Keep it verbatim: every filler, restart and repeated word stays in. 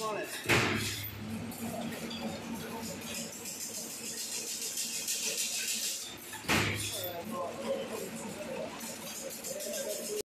Wallet.